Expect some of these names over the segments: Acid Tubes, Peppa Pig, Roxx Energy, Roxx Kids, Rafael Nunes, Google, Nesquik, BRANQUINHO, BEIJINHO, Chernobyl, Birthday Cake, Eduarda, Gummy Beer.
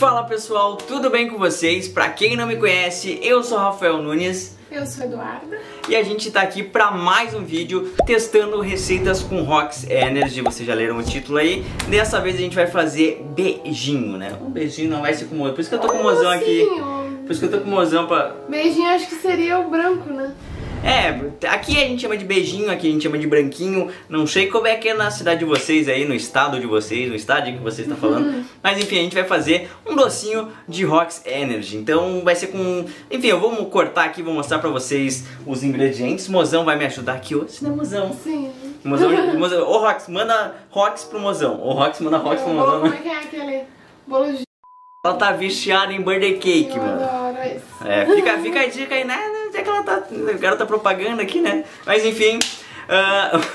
Fala pessoal, tudo bem com vocês? Pra quem não me conhece, eu sou Rafael Nunes. Eu sou Eduarda. E a gente tá aqui pra mais um vídeo testando receitas com Roxx Energy. Vocês já leram o título aí. Dessa vez a gente vai fazer beijinho, né? Um beijinho não vai ser comum. Por isso que eu tô com o mozão aqui. Por isso que eu tô com o mozão pra... Beijinho acho que seria o branco, né? É, aqui a gente chama de beijinho, aqui a gente chama de branquinho. Não sei como é que é na cidade de vocês aí, no estado de vocês, no estádio que vocês estão falando. Mas enfim, a gente vai fazer um docinho de Roxx Energy. Então vai ser com... Enfim, eu vou cortar aqui, vou mostrar pra vocês os ingredientes. Mozão vai me ajudar aqui hoje, né, Mozão? Sim. Mozão. Ô Roxx, manda Roxx pro Mozão. Ô Roxx, manda Roxx pro Mozão. Como é que é aquele bolo de... Ela tá viciada em Birthday Cake, mano. Adoro isso. É, fica a dica aí, né? É que ela tá... O cara tá propaganda aqui, né? Mas enfim...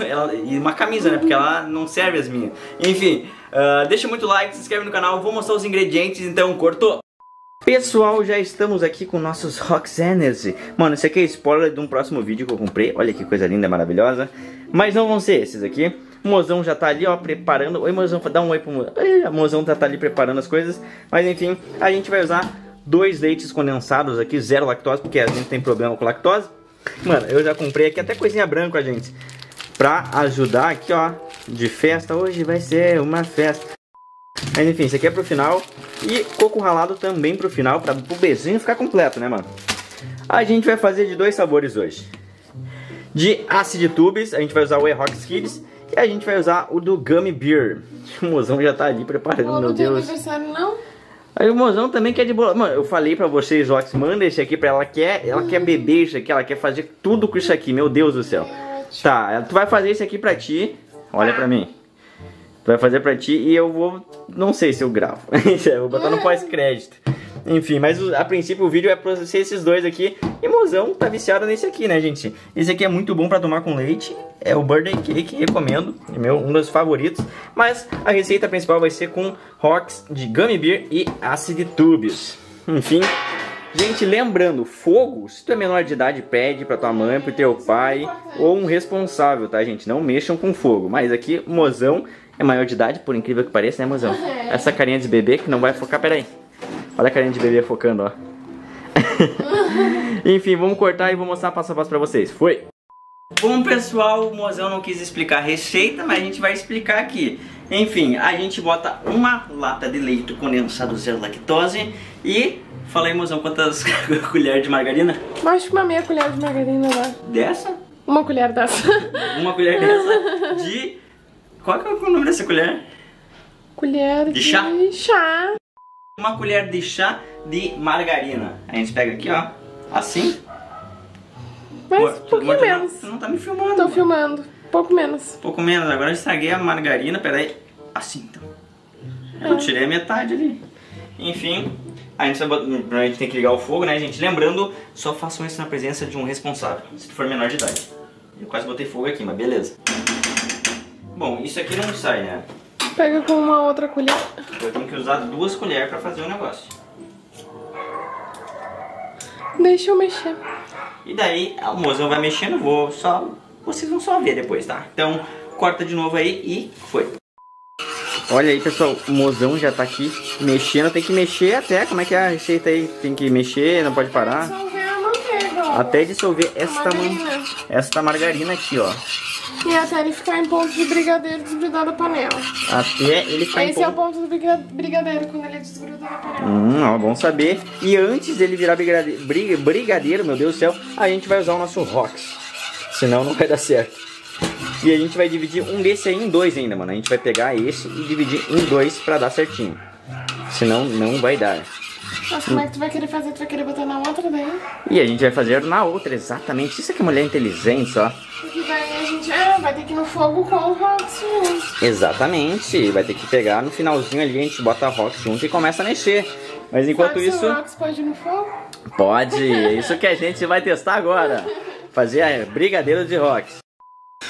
ela, e uma camisa, né? Porque ela não serve as minhas. Enfim, deixa muito like, se inscreve no canal. Vou mostrar os ingredientes, então cortou. Pessoal, já estamos aqui com nossos Roxx Energy. Mano, esse aqui é spoiler de um próximo vídeo que eu comprei. Olha que coisa linda, maravilhosa. Mas não vão ser esses aqui. O Mozão já tá ali, ó, preparando. Oi, Mozão, dá um oi pro Mozão. O Mozão já tá ali preparando as coisas. Mas enfim, a gente vai usar 2 leites condensados aqui, 0 lactose, porque a gente tem problema com lactose. Mano, eu já comprei aqui até coisinha branca, gente, pra ajudar aqui, ó, de festa. Hoje vai ser uma festa. Mas enfim, isso aqui é pro final. E coco ralado também pro final, pra o beijinho ficar completo, né, mano? A gente vai fazer de 2 sabores hoje. De Acid Tubes, a gente vai usar o Roxx Kids. E a gente vai usar o do Gummy Beer. O Mozão já tá ali preparando, meu Deus. Não tem aniversário, não? Aí o Mozão também quer de bolo. Mano, eu falei pra vocês, Roxx, manda esse aqui pra ela. Ela quer beber isso aqui, ela quer fazer tudo com isso aqui, meu Deus do céu. Tá, tu vai fazer isso aqui pra ti. Olha pra mim. Tu vai fazer pra ti e eu vou... Não sei se eu gravo. Eu vou botar no pós-crédito. Enfim, mas a princípio o vídeo é pra ser esses dois aqui. E o Mozão tá viciado nesse aqui, né, gente? Esse aqui é muito bom pra tomar com leite. É o Birthday Cake, recomendo. É um dos favoritos. Mas a receita principal vai ser com Roxx de Gummy Beer e Acid Tubes. Enfim. Gente, lembrando, fogo, se tu é menor de idade, pede pra tua mãe, pro teu pai ou um responsável, tá, gente? Não mexam com fogo. Mas aqui, Mozão é maior de idade, por incrível que pareça, né, Mozão? Essa carinha de bebê que não vai focar, peraí. Olha a carinha de bebê focando, ó. Enfim, vamos cortar e vou mostrar passo a passo pra vocês. Foi! Bom, pessoal, o Mozão não quis explicar a receita, mas a gente vai explicar aqui. Enfim, a gente bota uma lata de leite condensado 0 lactose e... Fala aí, Mozão, quantas colheres de margarina? Acho que uma meia colher de margarina lá. Dessa? Uma colher dessa. Uma colher dessa de... Qual que é o nome dessa colher? Colher de chá. Uma colher de chá de margarina. A gente pega aqui, ó, assim. Mas um pouquinho menos. Você não tá me filmando. Tô filmando. Pouco menos. Pouco menos. Agora eu estraguei a margarina. Pera aí. Assim, então. Eu tirei a metade ali. Enfim, a gente tem que ligar o fogo, né, gente? Lembrando, só façam isso na presença de um responsável, se for menor de idade. Eu quase botei fogo aqui, mas beleza. Bom, isso aqui não sai, né? Pega com uma outra colher. Eu tenho que usar 2 colheres pra fazer o negócio. Deixa eu mexer. E daí, o Mozão vai mexendo, vocês vão só ver depois, tá? Então, corta de novo aí e foi. Olha aí, pessoal, o Mozão já tá aqui mexendo. Tem que mexer até, como é que é a receita aí? Tem que mexer, não pode parar. Dissolver a manteiga. Até dissolver esta margarina aqui, ó. E até ele ficar em ponto de brigadeiro desgrudar da panela. Até ele ficar Esse é o ponto do brigadeiro, quando ele é desgrudado da panela. Ó, bom saber. E antes dele virar brigadeiro, meu Deus do céu, a gente vai usar o nosso Roxx. Senão não vai dar certo. E a gente vai dividir um desse aí em 2 ainda, mano. A gente vai pegar esse e dividir em 2 pra dar certinho. Senão não vai dar. Nossa, como é que tu vai querer fazer? Tu vai querer botar na outra daí? E a gente vai fazer na outra, exatamente. Isso aqui é mulher inteligente, só. E daí a gente vai ter que ir no fogo com o Roxx junto. Exatamente. Vai ter que pegar no finalzinho ali, a gente bota o Roxx junto e começa a mexer. Mas enquanto isso... O Roxx pode ir no fogo? Pode. É isso que a gente vai testar agora. Fazer a brigadeiro de Roxx.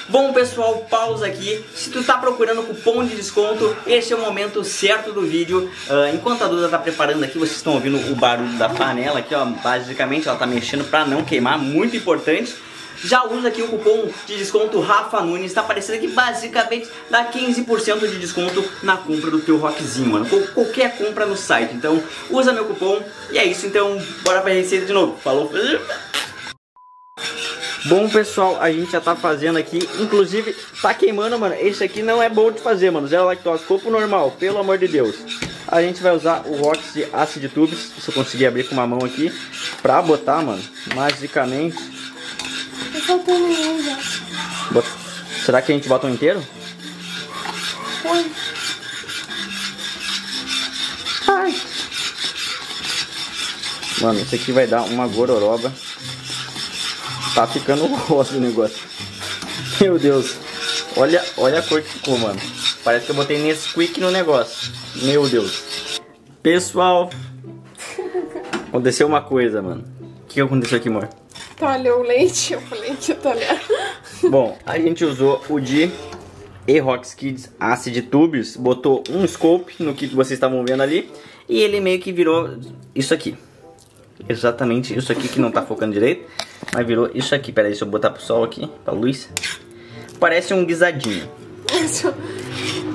Bom, pessoal, pausa aqui. Se tu tá procurando cupom de desconto, esse é o momento certo do vídeo. Enquanto a Duda tá preparando aqui, vocês estão ouvindo o barulho da panela aqui, ó. Basicamente, ela tá mexendo pra não queimar, muito importante. já usa aqui o cupom de desconto Rafa Nunes. Tá aparecendo aqui, basicamente dá 15% de desconto na compra do teu Roxzinho, mano. Qualquer compra no site. Então usa meu cupom e é isso. Então bora pra receita de novo. Falou. Bom, pessoal, a gente já tá fazendo aqui, inclusive tá queimando, mano. Esse aqui não é bom de fazer, mano. Zero lactose, copo normal, pelo amor de Deus. A gente vai usar o Roxx de Acid Tubes, se eu conseguir abrir com uma mão aqui, pra botar, mano, magicamente. Tá faltando um já. Será que a gente bota um inteiro? Oi. Ai. Mano, isso aqui vai dar uma gororoba. Tá ficando rosa o negócio. Meu Deus. Olha, olha a cor que ficou, mano. Parece que eu botei Nesquik no negócio. Meu Deus. Pessoal, aconteceu uma coisa, mano. O que aconteceu aqui, amor? Talhou o leite. Eu falei que ia talhar. Bom, a gente usou o de Roxx Kids Acid Tubes. Botou um scoop no que vocês estavam vendo ali. E ele meio que virou isso aqui. Exatamente isso aqui que não tá focando direito. Mas virou isso aqui, peraí, deixa eu botar pro sol aqui, pra luz. Parece um guisadinho.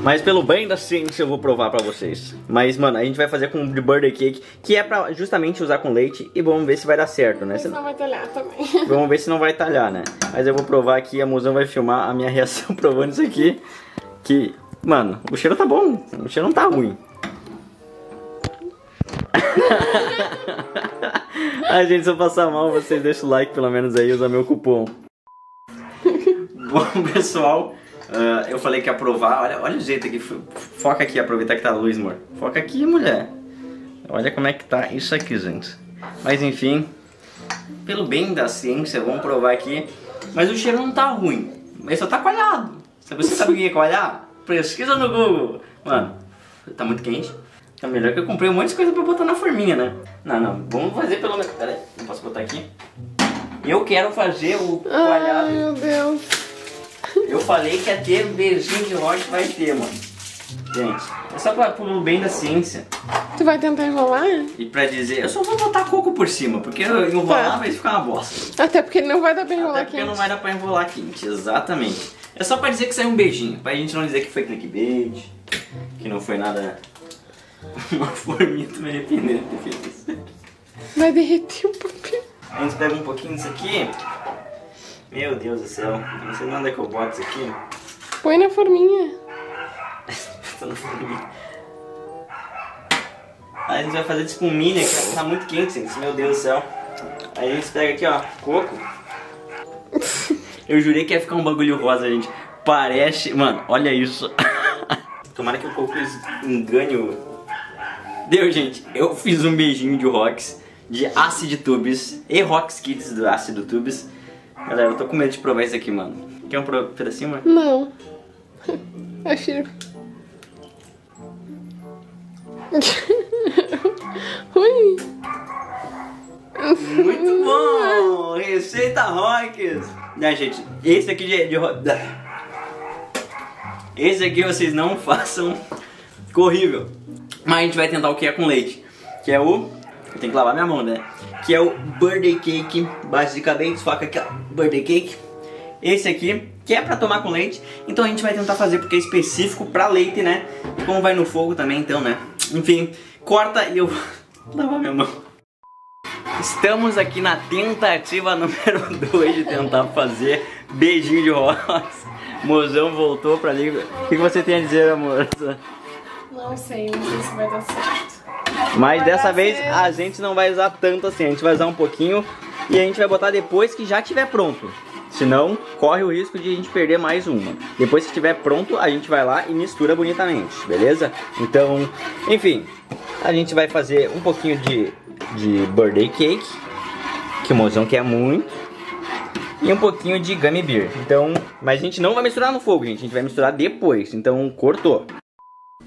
Mas pelo bem da ciência eu vou provar pra vocês. Mas, mano, a gente vai fazer com Birthday Cake, que é pra justamente usar com leite. E vamos ver se vai dar certo, né? Não vai talhar também. Vamos ver se não vai talhar, né? Mas eu vou provar aqui, a Muzão vai filmar a minha reação provando isso aqui. Que, mano, o cheiro tá bom, o cheiro não tá ruim. Ai, gente, se eu passar mal, vocês deixam o like pelo menos aí, usa meu cupom. Bom, pessoal, eu falei que ia provar. Olha, olha o jeito aqui, foca aqui, aproveitar que tá a luz, amor. Foca aqui, mulher. Olha como é que tá isso aqui, gente. Mas enfim, pelo bem da ciência, vamos provar aqui. Mas o cheiro não tá ruim, mas só tá coalhado. Você sabe o que é coalhar? Pesquisa no Google. Mano, tá muito quente. Tá melhor que eu comprei um monte de coisa pra botar na forminha, né? Não, não, vamos fazer pelo menos... Pera aí, não posso botar aqui? Eu quero fazer o coalhado. Ai, meu Deus. Eu falei que ia ter beijinho de rocha, vai ter, mano. Gente, é só pelo bem da ciência. Tu vai tentar enrolar? E pra dizer... Eu só vou botar coco por cima, porque enrolar vai ficar uma bosta. Até porque não vai dar pra enrolar quente. Até porque não vai dar pra enrolar quente, exatamente. É só pra dizer que saiu um beijinho, pra gente não dizer que foi clickbait, que não foi nada... Uma forminha, tô me arrependendo de ter feito isso. Vai derreter o papel. A gente pega um pouquinho disso aqui. Meu Deus do céu. Não sei onde é que eu boto isso aqui. Põe na forminha. Tô na forminha. Aí a gente vai fazer tipo um mini, cara. Tá muito quente, gente. Meu Deus do céu. Aí a gente pega aqui, ó, coco. Eu jurei que ia ficar um bagulho rosa, gente. Parece... Mano, olha isso. Tomara que o coco engane o... Deu, gente, eu fiz um beijinho de Roxx, de Acid Tubes e Roxx Kids do Acid Tubes. Galera, eu tô com medo de provar isso aqui, mano. Quer um pedacinho, mano? Não. É cheiro. Ui. Muito bom! Receita Roxx! Né, gente, esse aqui de Roxx... Esse aqui vocês não façam. Ficou horrível. Mas a gente vai tentar o que é com leite, que é o... Eu tenho que lavar minha mão, né? Que é o Birthday Cake, basicamente, faca aqui, ó, Birthday Cake. Esse aqui, que é pra tomar com leite. Então a gente vai tentar fazer, porque é específico pra leite, né? E como vai no fogo também, então, né? Enfim, corta e eu vou lavar minha mão. Estamos aqui na tentativa número 2 de tentar fazer beijinho de Roxx. Mozão voltou pra ali. O que você tem a dizer, amor? Não sei se vai dar certo. Mas dessa vez a gente não vai usar tanto assim. A gente vai usar um pouquinho e a gente vai botar depois que já tiver pronto. Senão, corre o risco de a gente perder mais uma. Depois que estiver pronto, a gente vai lá e mistura bonitamente, beleza? Então, enfim, a gente vai fazer um pouquinho de Birthday Cake, que o mozão quer muito, e um pouquinho de Gummy Beer. Então, mas a gente não vai misturar no fogo, gente. A gente vai misturar depois, então cortou.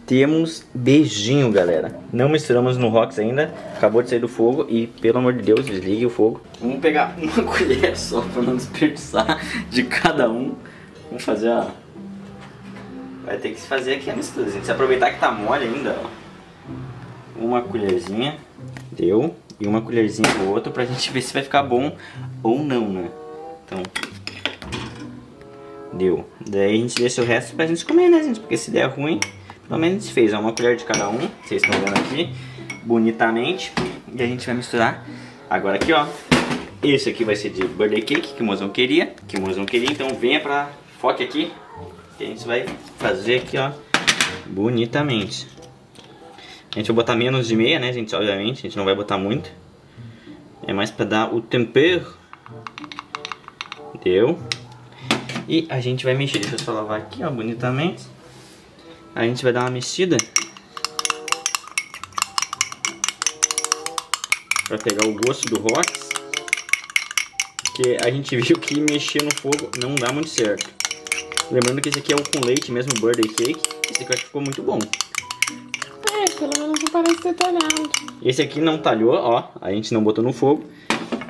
Temos beijinho, galera. Não misturamos no Roxx ainda. Acabou de sair do fogo e, pelo amor de Deus, desligue o fogo. Vamos pegar uma colher só pra não desperdiçar de cada um. Vamos fazer, ó. Vai ter que se fazer aqui a mistura, gente. Se aproveitar que tá mole ainda, ó. Uma colherzinha. Deu. E uma colherzinha pro outro pra gente ver se vai ficar bom ou não, né? Então, deu. Daí a gente deixa o resto pra gente comer, né, gente? Porque se der ruim, pelo menos a gente fez, ó, uma colher de cada um. Vocês estão vendo aqui, bonitamente. E a gente vai misturar agora aqui, ó. Esse aqui vai ser de birthday cake, que o mozão queria. Então venha pra foca aqui, que a gente vai fazer aqui, ó, bonitamente. A gente vai botar menos de meia, né, gente? Obviamente, a gente não vai botar muito. É mais pra dar o tempero. Deu. E a gente vai mexer. Deixa eu só lavar aqui, ó, bonitamente. A gente vai dar uma mexida pra pegar o gosto do Roxx. Porque a gente viu que mexer no fogo não dá muito certo. Lembrando que esse aqui é o com leite mesmo, birthday cake. Esse aqui eu acho que ficou muito bom. É, pelo menos não parece ter talhado. Esse aqui não talhou, ó. A gente não botou no fogo.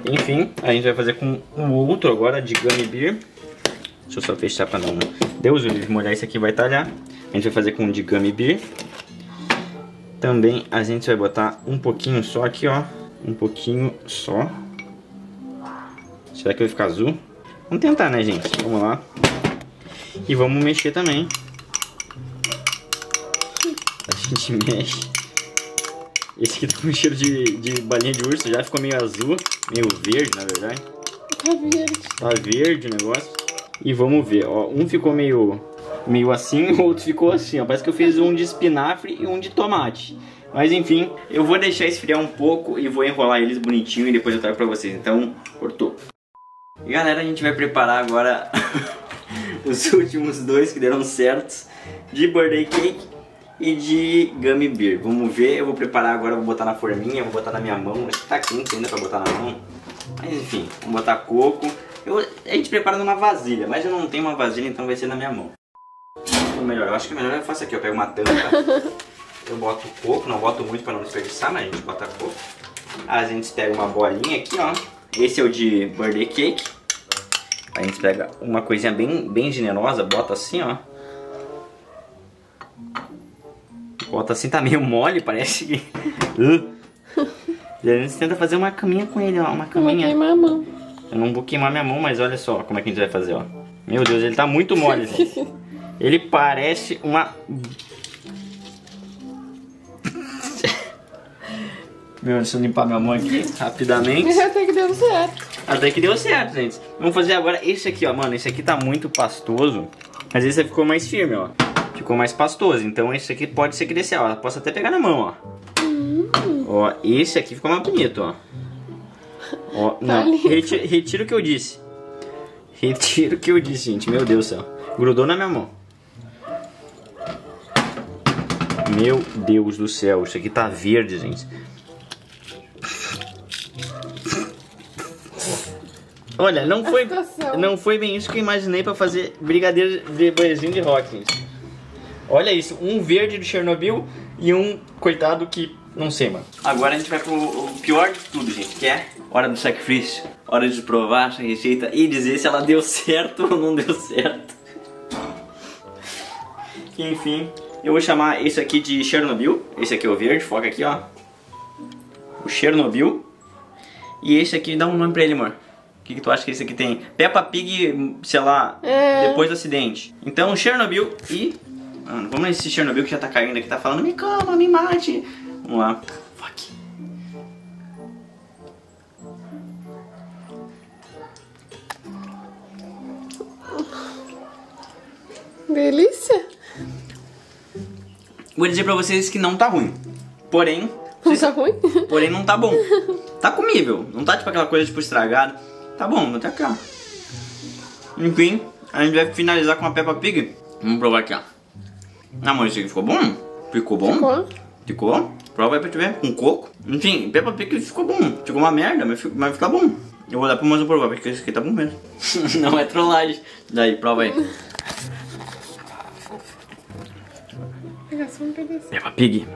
Enfim, a gente vai fazer com o outro agora, de Gummy Beer. Deixa eu só fechar pra não... Deus, o livro molhar, isso aqui vai talhar. A gente vai fazer com o de Gummy Beer. Também a gente vai botar um pouquinho só aqui, ó. Um pouquinho só. Será que vai ficar azul? Vamos tentar, né, gente? Vamos lá. E vamos mexer também. A gente mexe. Esse aqui tá com cheiro de balinha de urso. Já ficou meio azul. Meio verde, na verdade. Tá verde. Tá verde o negócio. E vamos ver, ó. Um ficou meio assim, o outro ficou assim, ó. Parece que eu fiz um de espinafre e um de tomate. Mas enfim, eu vou deixar esfriar um pouco e vou enrolar eles bonitinho e depois eu trago pra vocês. Então, cortou. E galera, a gente vai preparar agora os últimos dois que deram certos, de birthday cake e de gummy beer. Vamos ver, eu vou preparar agora, vou botar na forminha, vou botar na minha mão. Acho que tá quente ainda pra botar na mão. Mas enfim, vou botar coco. A gente prepara numa vasilha, mas eu não tenho uma vasilha, então vai ser na minha mão. Ou melhor, eu acho que melhor eu faço aqui, eu pego uma tampa. Eu boto coco, não boto muito pra não desperdiçar, mas a gente bota coco. A gente pega uma bolinha aqui, ó. Esse é o de birthday cake. A gente pega uma coisinha bem generosa, bota assim, ó. Bota assim, tá meio mole, parece que... E a gente tenta fazer uma caminha com ele, ó. Uma caminha. Eu vou queimar a mão. Eu não vou queimar minha mão, mas olha só como é que a gente vai fazer, ó. Meu Deus, ele tá muito mole, gente. Ele parece uma... Meu, deixa eu limpar minha mão aqui rapidamente. Até que deu certo. Até que deu certo, gente. Vamos fazer agora esse aqui, ó. Mano, esse aqui tá muito pastoso. Mas esse ficou mais firme, ó. Ficou mais pastoso. Então esse aqui pode ser que desse, ó. Posso até pegar na mão, ó. Ó, esse aqui ficou mais bonito, ó. Ó, não. Tá retiro o que eu disse. Retiro o que eu disse, gente. Meu Deus do céu. Grudou na minha mão. Meu Deus do céu. Isso aqui tá verde, gente. Olha, não foi bem isso que eu imaginei pra fazer brigadeiro de boizinho de Roxx. Olha isso, um verde do Chernobyl e um coitado que não sei, mano. Agora a gente vai pro pior de tudo, gente, que é hora do sacrifício. Hora de provar essa receita e dizer se ela deu certo ou não deu certo. Enfim, eu vou chamar esse aqui de Chernobyl. Esse aqui é o verde, foca aqui, ó. O Chernobyl. E esse aqui, dá um nome pra ele, amor. O que tu acha que esse aqui tem? Peppa Pig, sei lá, depois do acidente. Então, Chernobyl e... Mano, vamos nesse Chernobyl que já tá caindo aqui, tá falando, me coma, me mate. Vamos lá. Fuck. Delícia. Vou dizer pra vocês que não tá ruim. Porém... Não tá ruim? Porém, não tá bom. Tá comível. Não tá tipo aquela coisa tipo estragada. Tá bom, até cá. Enfim, a gente vai finalizar com a Peppa Pig. Vamos provar aqui, ó. Ah, mas isso aqui ficou bom? Ficou bom? Ficou? Prova aí pra te ver, com coco. Enfim, Peppa Pig ficou bom. Ficou uma merda, mas vai ficar bom. Eu vou dar pro moço provar, porque esse aqui tá bom mesmo. Não é trollagem. Daí, prova aí. Pegar só um pedacinho. Peppa Pig.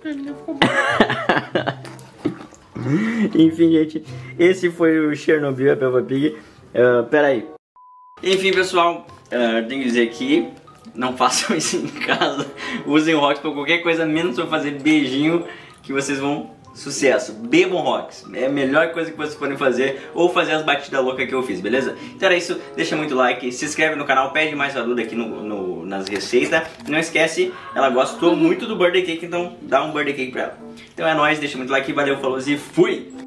Pra mim não ficou bom. Enfim, gente, esse foi o Chernobyl, a Peppa Pig. Peraí. Enfim, pessoal, tenho que dizer que não façam isso em casa. Usem o Roxx pra qualquer coisa, menos pra fazer beijinho, que vocês vão Sucesso, bebam Roxx, é a melhor coisa que vocês podem fazer, ou fazer as batidas loucas que eu fiz, beleza? Então era isso, deixa muito like, se inscreve no canal, pede mais ajuda aqui nas receitas. Não esquece, ela gostou muito do Birthday Cake, então dá um Birthday Cake pra ela. Então é nóis, deixa muito like, valeu, falou e fui!